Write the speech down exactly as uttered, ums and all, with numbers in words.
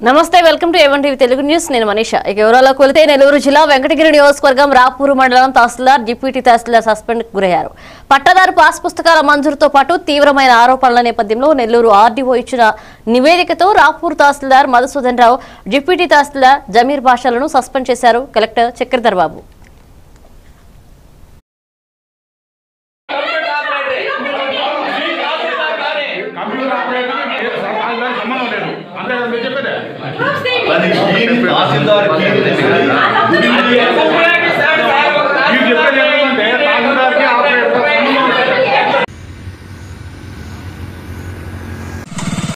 Namaste, welcome to A one T V Telugu News. Nenu Manisha. Ee vivarala kolite Neluru jilla Venkatagiri niyojakavargam Rapur mandalam Tahsildar deputy Tahsildar suspend Gureharo. Pattadar Paspustakala Manzurto patu Tivramaina aaropanala nepathyamlo Neluru R D O ichina nivedikato Rapur Tahsildar Madhusudan Rao deputy Tahsildar Jamir bhashalalanu suspend chesaru collector Chekradar Babu. But the Tahsildar